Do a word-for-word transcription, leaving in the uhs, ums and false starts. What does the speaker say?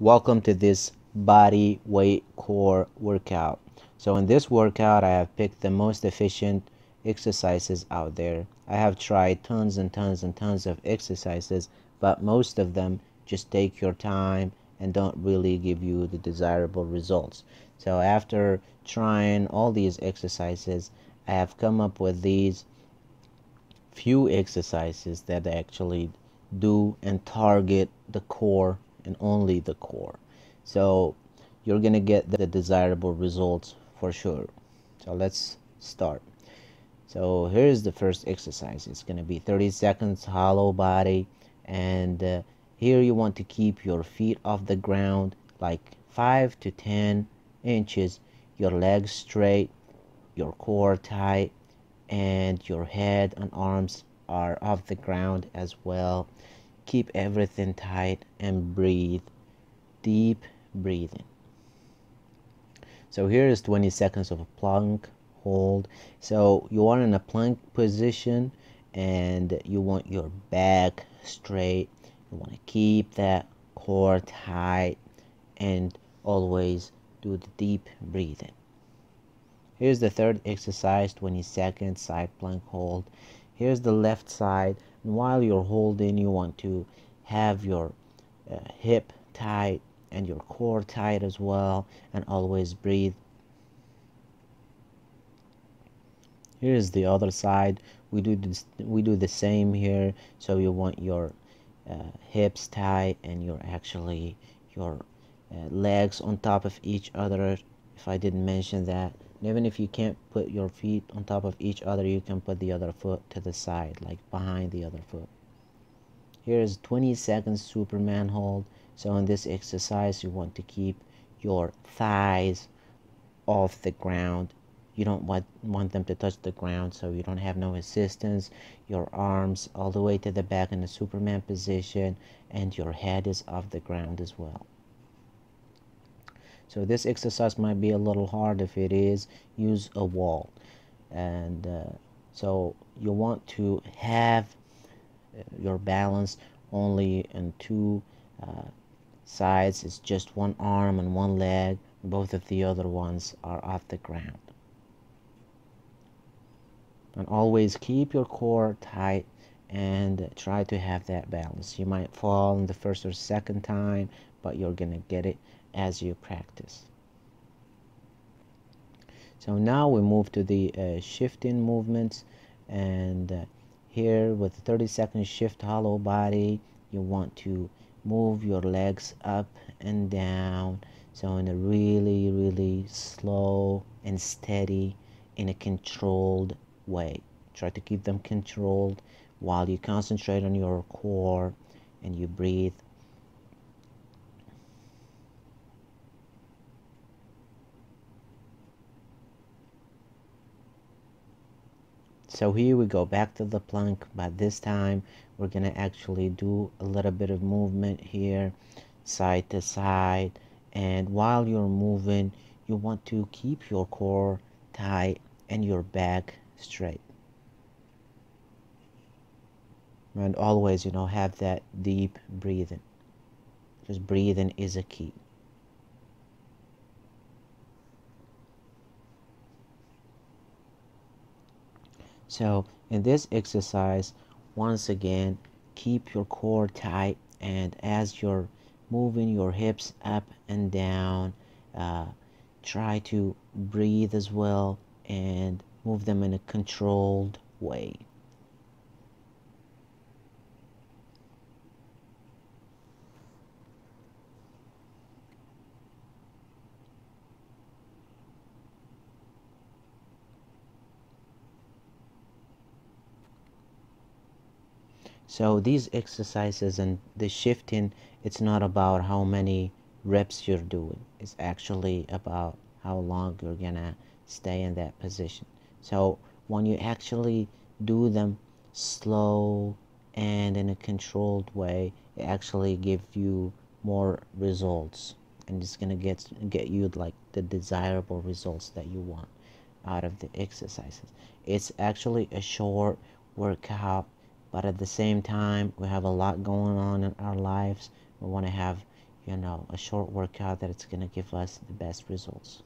Welcome to this body weight core workout. So in this workout I have picked the most efficient exercises out there. I have tried tons and tons and tons of exercises, but most of them just take your time and don't really give you the desirable results. So after trying all these exercises, I have come up with these few exercises that actually do and target the core and only the core. So you're gonna get the desirable results for sure. So let's start. So here's the first exercise. It's gonna be thirty seconds hollow body, and uh, here you want to keep your feet off the ground like five to ten inches, your legs straight, your core tight, and your head and arms are off the ground as well. Keep everything tight and breathe, deep breathing. So here is twenty seconds of a plank hold. So you are in a plank position and you want your back straight. You want to keep that core tight and always do the deep breathing. Here's the third exercise, twenty seconds side plank hold. Here's the left side, and while you're holding you want to have your uh, hip tight and your core tight as well, and always breathe. Here's the other side. We do this, we do the same here. So you want your uh, hips tight and your actually your uh, legs on top of each other, if I didn't mention that. Even if you can't put your feet on top of each other, you can put the other foot to the side, like behind the other foot. Here's twenty seconds Superman hold. So in this exercise, you want to keep your thighs off the ground. You don't want, want them to touch the ground, so you don't have no assistance. Your arms all the way to the back in the Superman position, and your head is off the ground as well. So this exercise might be a little hard. If it is, use a wall. And uh, so you want to have your balance only in two uh, sides. It's just one arm and one leg. Both of the other ones are off the ground. And always keep your core tight and try to have that balance. You might fall in the first or second time, but you're gonna get it as you practice. So now we move to the uh, shifting movements, and uh, here with the thirty second shift hollow body, you want to move your legs up and down, so in a really really slow and steady, in a controlled way. Try to keep them controlled while you concentrate on your core and you breathe. So here we go back to the plank, but this time we're gonna actually do a little bit of movement here, side to side. And while you're moving, you want to keep your core tight and your back straight. And always, you know, have that deep breathing. Because breathing is a key. So in this exercise, once again, keep your core tight, and as you're moving your hips up and down, uh, try to breathe as well and move them in a controlled way. So these exercises and the shifting, it's not about how many reps you're doing. It's actually about how long you're gonna stay in that position. So when you actually do them slow and in a controlled way, it actually gives you more results, and it's gonna get get you like the desirable results that you want out of the exercises. It's actually a short workout, but at the same time, we have a lot going on in our lives. We want to have you know, a short workout that's going to give us the best results.